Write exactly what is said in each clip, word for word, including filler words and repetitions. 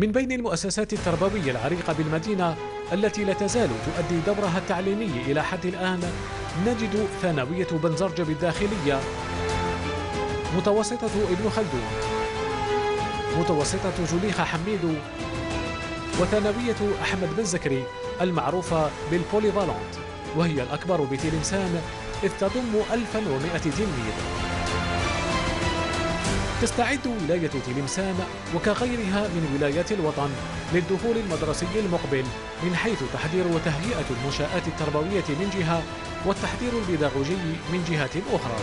من بين المؤسسات التربوية العريقة بالمدينة التي لا تزال تؤدي دورها التعليمي إلى حد الآن نجد ثانوية بنزرجب الداخلية، متوسطة ابن خلدون، متوسطة جليخة حميد، وثانوية أحمد بن زكري المعروفة بالبوليفالونت، وهي الأكبر بتلمسان إذ تضم ألفا ومئة تلميذ. تستعد ولاية تلمسان وكغيرها من ولايات الوطن للدخول المدرسي المقبل، من حيث تحضير وتهيئة المنشآت التربوية من جهة، والتحضير البيداغوجي من جهة أخرى.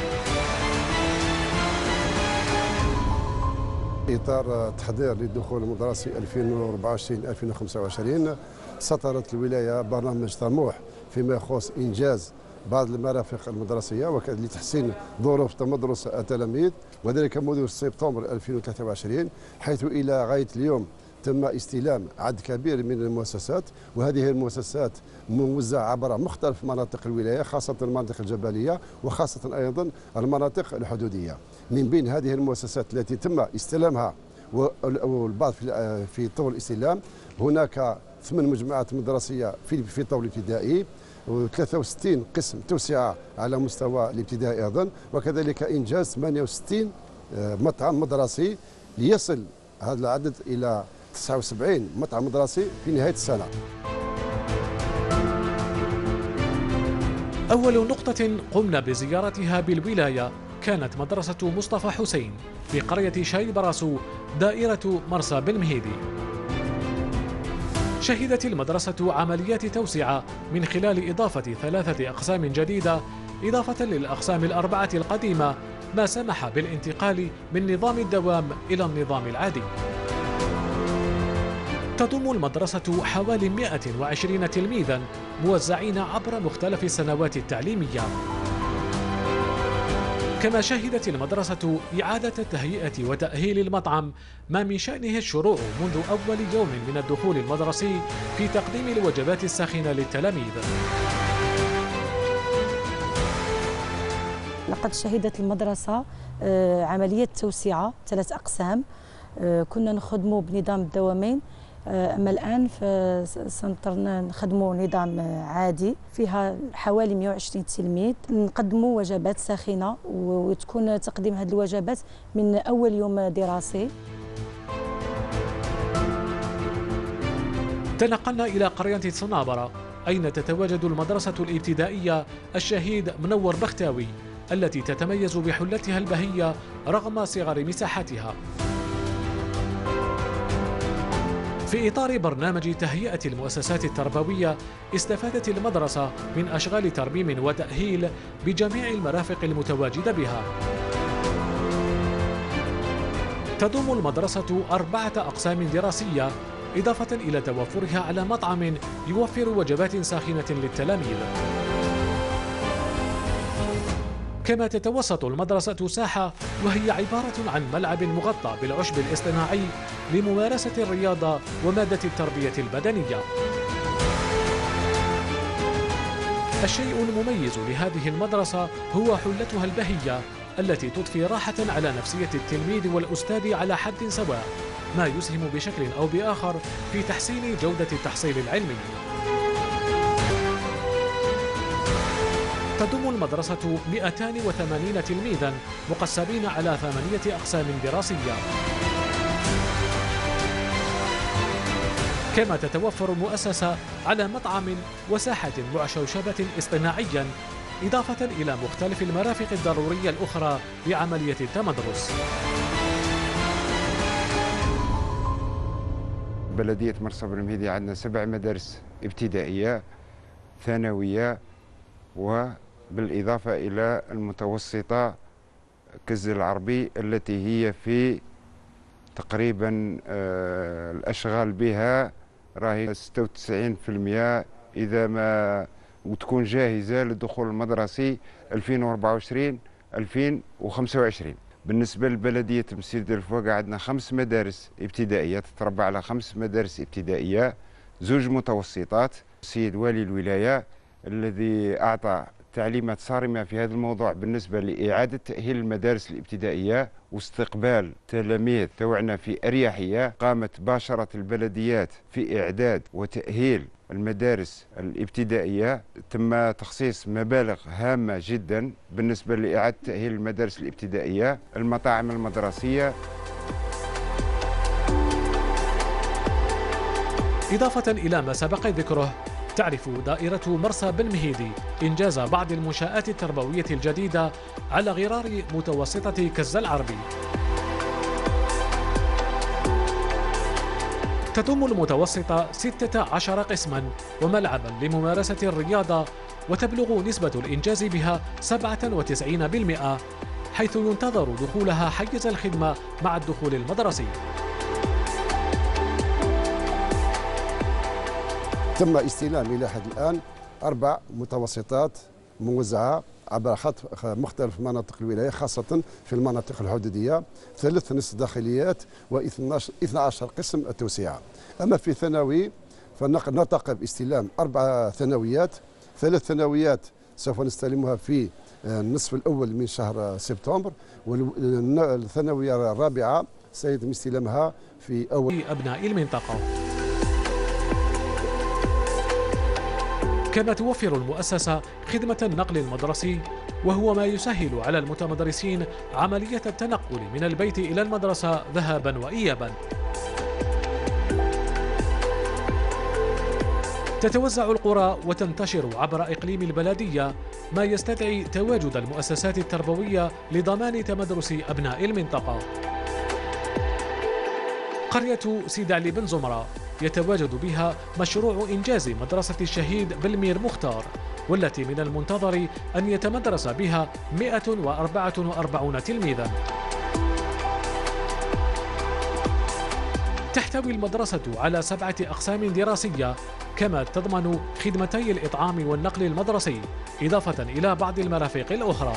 إطار التحضير للدخول المدرسي ألفين وأربعة وعشرين ألفين وخمسة وعشرين سطرت الولاية برنامج طموح فيما يخص إنجاز بعض المرافق المدرسية وكذلك لتحسين ظروف تمدرس التلاميذ، وذلك منذ سبتمبر ألفين وثلاثة وعشرين، حيث إلى غاية اليوم تم استلام عدد كبير من المؤسسات، وهذه المؤسسات موزعة عبر مختلف مناطق الولاية، خاصة المناطق الجبلية وخاصة أيضا المناطق الحدودية. من بين هذه المؤسسات التي تم استلامها والبعض في طول الاستلام، هناك ثمان مجموعات مدرسية في طول ابتدائي، وثلاثة وستين قسم توسعة على مستوى الابتدائي أيضا، وكذلك إنجاز ثمانية وستين مطعم مدرسي ليصل هذا العدد إلى تسعة وسبعين مطعم مدرسي في نهاية السنة. أول نقطة قمنا بزيارتها بالولاية كانت مدرسة مصطفى حسين في قرية شاي براسو، دائرة مرسى بن مهيدي. شهدت المدرسة عمليات توسعة من خلال إضافة ثلاثة أقسام جديدة إضافة للأقسام الأربعة القديمة، ما سمح بالانتقال من نظام الدوام إلى النظام العادي. تضم المدرسة حوالي مئة وعشرين تلميذا موزعين عبر مختلف السنوات التعليمية. كما شهدت المدرسة إعادة تهيئة وتأهيل المطعم، ما من شأنه الشروع منذ أول يوم من الدخول المدرسي في تقديم الوجبات الساخنة للتلاميذ. لقد شهدت المدرسة عملية توسعة ثلاث أقسام، كنا نخدموا بنظام الدوامين، أما الآن فسنضطرنا نخدموا نظام عادي. فيها حوالي مئة وعشرين تلميذ، نقدموا وجبات ساخنة وتكون تقديم هذه الوجبات من أول يوم دراسي. تنقلنا إلى قرية صنابرة أين تتواجد المدرسة الابتدائية الشهيد منور بختاوي التي تتميز بحلتها البهية رغم صغر مساحتها. في إطار برنامج تهيئة المؤسسات التربوية، استفادت المدرسة من أشغال ترميم وتأهيل بجميع المرافق المتواجدة بها. تضم المدرسة أربعة أقسام دراسية إضافة إلى توفرها على مطعم يوفر وجبات ساخنة للتلاميذ. كما تتوسط المدرسة ساحة، وهي عبارة عن ملعب مغطى بالعشب الاصطناعي لممارسة الرياضة ومادة التربية البدنية. الشيء المميز لهذه المدرسة هو حلتها البهية التي تضفي راحة على نفسية التلميذ والأستاذ على حد سواء، ما يسهم بشكل أو بآخر في تحسين جودة التحصيل العلمي. تضم المدرسة مئتين وثمانين تلميذا مقسمين على ثمانية أقسام دراسية. كما تتوفر المؤسسة على مطعم وساحة معشوشبة اصطناعيا، إضافة إلى مختلف المرافق الضرورية الأخرى لعملية التمدرس. بلدية مرسى بن مهيدي عندنا سبع مدارس ابتدائية ثانوية، وبالإضافة إلى المتوسطة كز العربي التي هي في تقريبا الأشغال بها راهي ستة وتسعين بالمئة إذا ما وتكون جاهزة للدخول المدرسي ألفين وأربعة وعشرين ألفين وخمسة وعشرين. بالنسبة لبلدية مسير ديال الفواقع عندنا خمس مدارس ابتدائية تتربع على خمس مدارس ابتدائية، زوج متوسطات. السيد والي الولاية الذي أعطى تعليمات صارمة في هذا الموضوع بالنسبة لإعادة تأهيل المدارس الابتدائية واستقبال تلاميذ توعنا في أريحية. قامت باشرة البلديات في إعداد وتأهيل المدارس الابتدائية، تم تخصيص مبالغ هامة جدا بالنسبة لإعادة تأهيل المدارس الابتدائية، المطاعم المدرسية. إضافة إلى ما سبق ذكره، تعرف دائرة مرسى بن مهيدي إنجاز بعض المنشآت التربوية الجديدة على غرار متوسطة كز العربي. تضم المتوسطة ستة عشر قسماً وملعباً لممارسة الرياضة، وتبلغ نسبة الإنجاز بها سبعة وتسعين بالمئة، حيث ينتظر دخولها حيز الخدمة مع الدخول المدرسي. تم استلام إلى حد الآن أربع متوسطات موزعة عبر خط مختلف مناطق الولاية، خاصة في المناطق الحدودية، ثلاث نصف داخليات واثني عشر قسم التوسعة. أما في الثانوي فنرتقي باستلام أربع ثانويات، ثلاث ثانويات سوف نستلمها في النصف الأول من شهر سبتمبر، والثانوية الرابعة سيتم استلامها في أول أبناء المنطقة. كما توفر المؤسسة خدمة النقل المدرسي، وهو ما يسهل على المتمدرسين عملية التنقل من البيت إلى المدرسة ذهابا وإيابا. تتوزع القرى وتنتشر عبر إقليم البلدية، ما يستدعي تواجد المؤسسات التربوية لضمان تمدرس أبناء المنطقة. قرية سيدعلي بن زمرة يتواجد بها مشروع إنجاز مدرسة الشهيد بالمير مختار، والتي من المنتظر أن يتمدرس بها مئة وأربعة وأربعين تلميذا. تحتوي المدرسة على سبعة أقسام دراسية، كما تضمن خدمتي الإطعام والنقل المدرسي، إضافة إلى بعض المرافق الأخرى.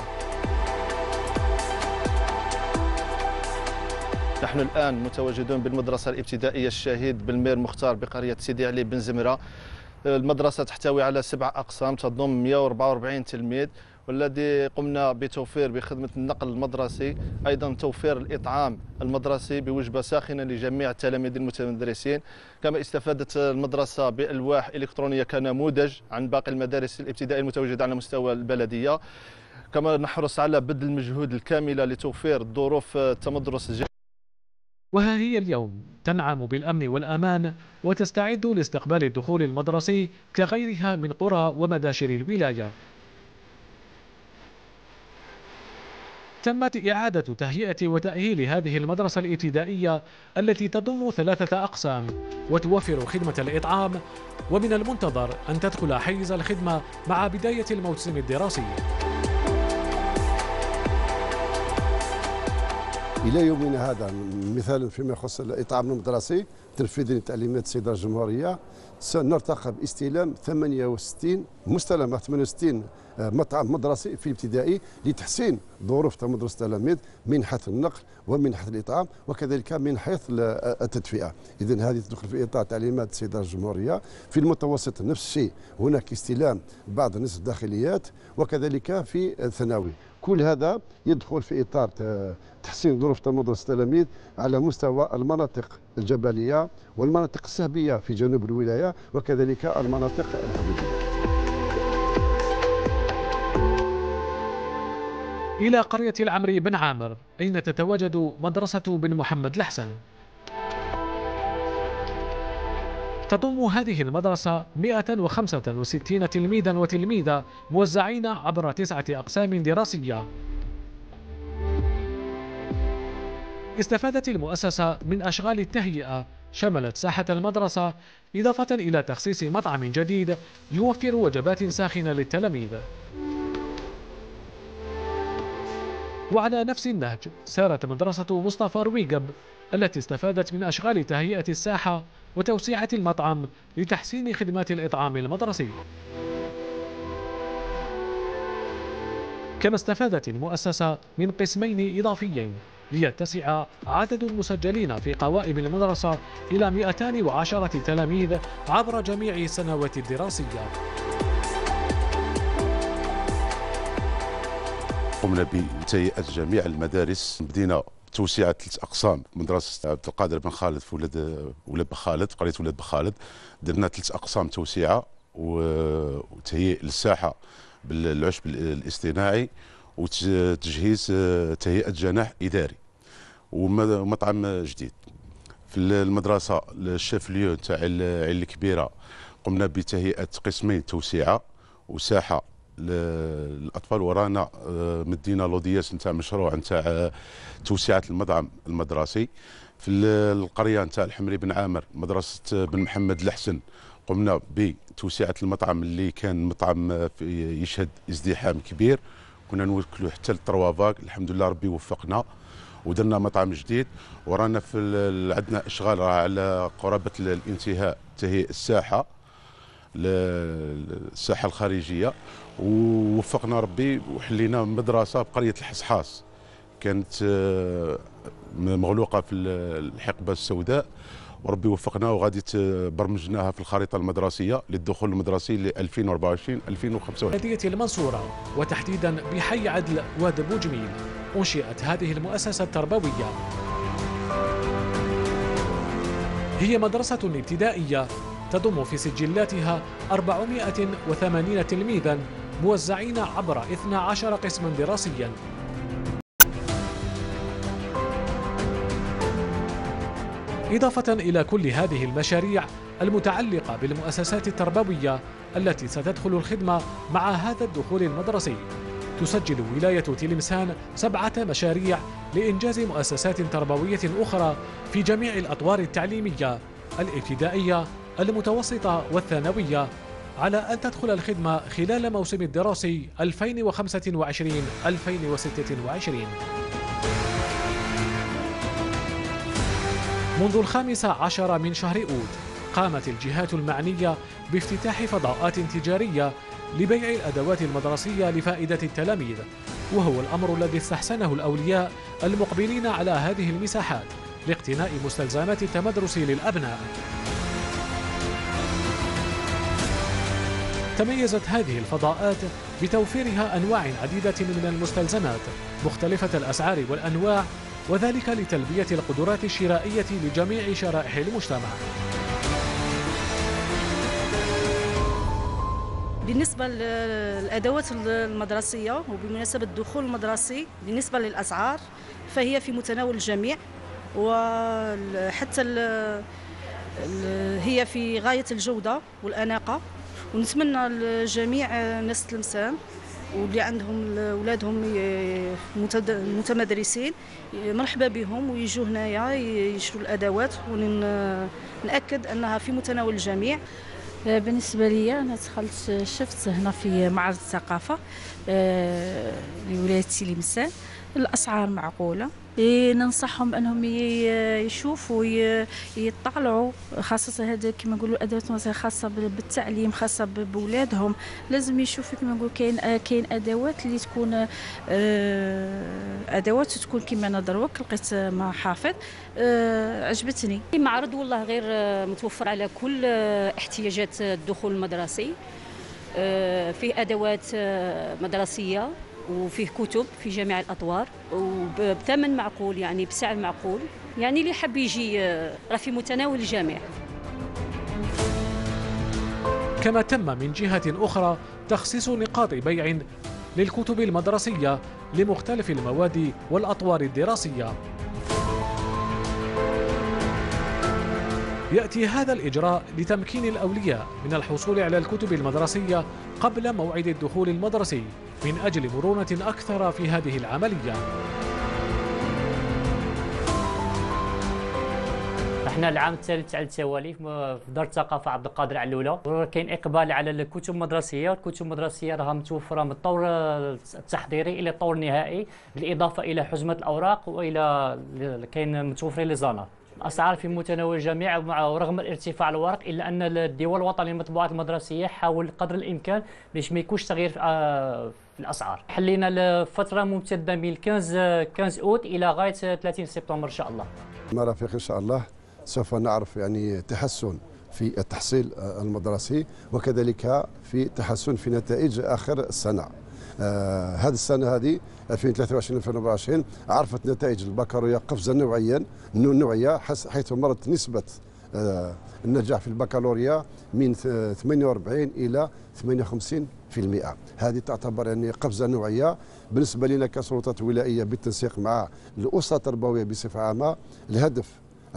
نحن الآن متواجدون بالمدرسة الابتدائية الشهيد بالمير مختار بقرية سيدي علي بن زمرة. المدرسة تحتوي على سبع أقسام تضم مئة وأربعة وأربعين تلميذ، والذي قمنا بتوفير بخدمة النقل المدرسي، أيضا توفير الإطعام المدرسي بوجبة ساخنة لجميع التلاميذ المتمدرسين. كما استفادت المدرسة بألواح إلكترونية كنموذج عن باقي المدارس الابتدائية المتواجدة على مستوى البلدية. كما نحرص على بذل المجهود الكاملة لتوفير ظروف التمدرس الجيد. وها هي اليوم تنعم بالأمن والأمان، وتستعد لاستقبال الدخول المدرسي كغيرها من قرى ومداشر الولاية. تمت إعادة تهيئة وتأهيل هذه المدرسة الابتدائية التي تضم ثلاثة أقسام وتوفر خدمة الإطعام، ومن المنتظر أن تدخل حيز الخدمة مع بداية الموسم الدراسي. إلى يومنا هذا، مثلا فيما يخص الإطعام المدرسي تنفيذ لتعليمات السيد رئيس الجمهورية، سنرتقب باستلام ثمانية وستين مستلمة ثمانية وستين مطعم مدرسي في الابتدائي لتحسين ظروف تمدرس التلاميذ من حيث النقل ومن حيث الإطعام وكذلك من حيث التدفئة. إذن هذه تدخل في إطار تعليمات السيد رئيس الجمهورية. في المتوسط نفس الشيء، هناك استلام بعض نصف الداخليات وكذلك في الثانوي. كل هذا يدخل في إطار تحسين ظروف تمدرس التلاميذ على مستوى المناطق الجبلية والمناطق السهبية في جنوب الولاية وكذلك المناطق الحدودية. إلى قرية العمري بن عامر، أين تتواجد مدرسة بن محمد الحسن. تضم هذه المدرسة مئة وخمسة وستين تلميذا وتلميذة موزعين عبر تسعة أقسام دراسية. استفادت المؤسسة من أشغال التهيئة شملت ساحة المدرسة، إضافة إلى تخصيص مطعم جديد يوفر وجبات ساخنة للتلاميذ. وعلى نفس النهج سارت مدرسة مصطفى رويقب، التي استفادت من أشغال تهيئة الساحة وتوسيعة المطعم لتحسين خدمات الإطعام المدرسي. كما استفادت المؤسسة من قسمين إضافيين ليتسع عدد المسجلين في قوائم المدرسة إلى مئتين وعشرة تلاميذ عبر جميع السنوات الدراسية. قمنا بانتهاء جميع المدارس. بدينا توسيع ثلاث اقسام، مدرسه عبد القادر بن خالد في ولاد ولاد بخالد، قريه ولاد بخالد، درنا ثلاث اقسام توسيعه وتهيئ للساحه بالعشب الاصطناعي وتجهيز تهيئه جناح اداري ومطعم جديد. في المدرسه الشيف ليو تاع عيل الكبيره قمنا بتهيئه قسمين توسيعه وساحه للاطفال، ورانا مدينا لودياس نتاع مشروع نتاع توسعه المطعم المدرسي. في القريه نتاع الحمري بن عامر مدرسه بن محمد الحسن قمنا بتوسعه المطعم اللي كان مطعم يشهد ازدحام كبير، كنا نوكلو حتى للتروا فاك، الحمد لله ربي وفقنا ودرنا مطعم جديد. ورانا في عندنا اشغال راه على قرابه الانتهاء تهيئ الساحه للساحه الخارجيه، ووفقنا ربي وحلينا مدرسه بقريه الحصحاص كانت مغلوقه في الحقبه السوداء، وربي وفقنا وغادي برمجناها في الخريطه المدرسيه للدخول المدرسي ل ألفين وأربعة وعشرين ألفين وخمسة وعشرين. بلديه المنصوره وتحديدا بحي عدل واد بوجميل انشئت هذه المؤسسه التربويه، هي مدرسه ابتدائيه تضم في سجلاتها أربعمائة وثمانين تلميذاً موزعين عبر اثني عشر قسماً دراسياً. إضافة إلى كل هذه المشاريع المتعلقة بالمؤسسات التربوية التي ستدخل الخدمة مع هذا الدخول المدرسي، تسجل ولاية تلمسان سبعة مشاريع لإنجاز مؤسسات تربوية أخرى في جميع الأطوار التعليمية الابتدائية المتوسطة والثانوية، على أن تدخل الخدمة خلال موسم الدراسي ألفين وخمسة وعشرين ألفين وستة وعشرين. منذ الخامس عشر من شهر أوت قامت الجهات المعنية بافتتاح فضاءات تجارية لبيع الأدوات المدرسية لفائدة التلاميذ، وهو الأمر الذي استحسنه الأولياء المقبلين على هذه المساحات لاقتناء مستلزمات التمدرس للأبناء. تميزت هذه الفضاءات بتوفيرها أنواع عديدة من المستلزمات مختلفة الأسعار والأنواع، وذلك لتلبية القدرات الشرائية لجميع شرائح المجتمع. بالنسبة للأدوات المدرسية وبمناسبة الدخول المدرسي، بالنسبة للأسعار فهي في متناول الجميع، وحتى هي في غاية الجودة والأناقة، ونتمنى لجميع ناس تلمسان واللي عندهم اولادهم متمدرسين مرحبا بهم ويجوا هنايا يشروا الادوات، ونأكد انها في متناول الجميع. بالنسبه لي انا دخلت شفت هنا في معرض الثقافه لولايه تلمسان، الاسعار معقوله، ننصحهم انهم يشوفوا يطلعوا، خاصه هذا كما نقولوا الادوات خاصه بالتعليم خاصه بولادهم، لازم يشوفوا كما نقولوا كاين كاين ادوات اللي تكون ادوات تكون كما انا دروك لقيت ما حافظ عجبتني. المعرض والله غير متوفر على كل احتياجات الدخول المدرسي، فيه ادوات مدرسيه وفيه كتب في جميع الأطوار وبثمن معقول، يعني بسعر معقول، يعني اللي حب يجي راه في متناول الجميع. كما تم من جهة أخرى تخصيص نقاط بيع للكتب المدرسية لمختلف المواد والأطوار الدراسية. يأتي هذا الإجراء لتمكين الأولياء من الحصول على الكتب المدرسية قبل موعد الدخول المدرسي من أجل مرونة أكثر في هذه العملية. احنا العام الثالث على التوالي في دار الثقافة عبد القادر على الأولى، كاين إقبال على الكتب المدرسية، الكتب المدرسية راها متوفرة من الطور التحضيري إلى الطور النهائي، بالإضافة إلى حزمة الأوراق وإلى كاين متوفرين لي زانار. الأسعار في متناول الجميع، ورغم الارتفاع الورق إلا أن الديوان الوطني للمطبوعات المدرسية حاول قدر الإمكان باش ما يكونش تغيير في الأسعار. حلينا لفترة ممتدة من خمسة عشر أوت إلى غاية ثلاثين سبتمبر إن شاء الله. مرافق إن شاء الله سوف نعرف يعني تحسن في التحصيل المدرسي، وكذلك في تحسن في نتائج آخر السنة. آه هذه السنه هذه ألفين وثلاثة وعشرين ألفين وأربعة وعشرين عرفت نتائج البكالوريا قفزه نوعيا نوعيه حيث مرت نسبه آه النجاح في البكالوريا من ثمانية وأربعين الى ثمانية وخمسين بالمئة. هذه تعتبر يعني قفزه نوعيه بالنسبه لنا كسلطات ولائيه بالتنسيق مع الاسره التربويه بصفه عامه. الهدف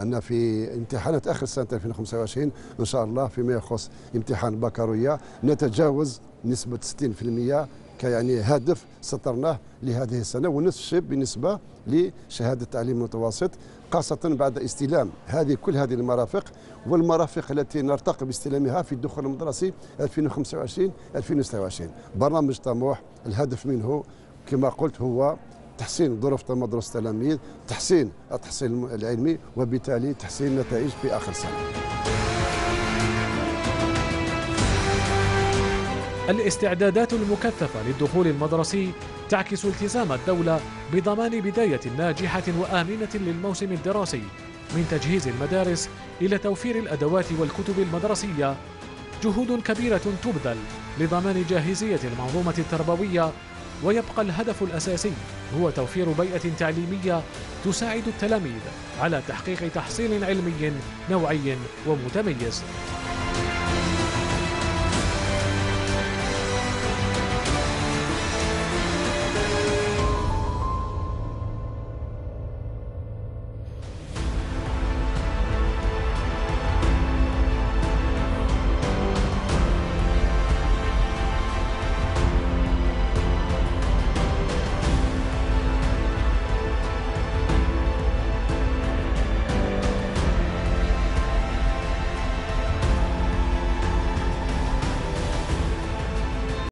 أن في امتحانات آخر سنة ألفين وخمسة وعشرين إن شاء الله فيما يخص امتحان البكالوريا نتجاوز نسبة ستين بالمئة كيعني هدف سطرناه لهذه السنة، ونفس الشيء بالنسبة لشهادة التعليم المتوسط، خاصة بعد استلام هذه كل هذه المرافق والمرافق التي نرتقي باستلامها في الدخول المدرسي ألفين وخمسة وعشرين ألفين وستة وعشرين. برنامج طموح الهدف منه كما قلت هو تحسين ظروف مدرسة التلاميذ، تحسين التحصيل العلمي، وبالتالي تحسين النتائج في آخر سنة. الاستعدادات المكثفة للدخول المدرسي تعكس التزام الدولة بضمان بداية ناجحة وآمنة للموسم الدراسي، من تجهيز المدارس إلى توفير الأدوات والكتب المدرسية. جهود كبيرة تبذل لضمان جاهزية المنظومة التربوية، ويبقى الهدف الأساسي هو توفير بيئة تعليمية تساعد التلاميذ على تحقيق تحصيل علمي نوعي ومتميز.